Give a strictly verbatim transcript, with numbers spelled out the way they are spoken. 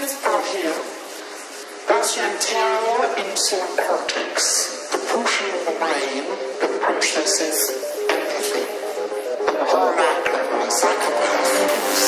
regions are here. That's the anterior insular cortex, the portion of the brain that processes empathy, the hallmark of psychopaths.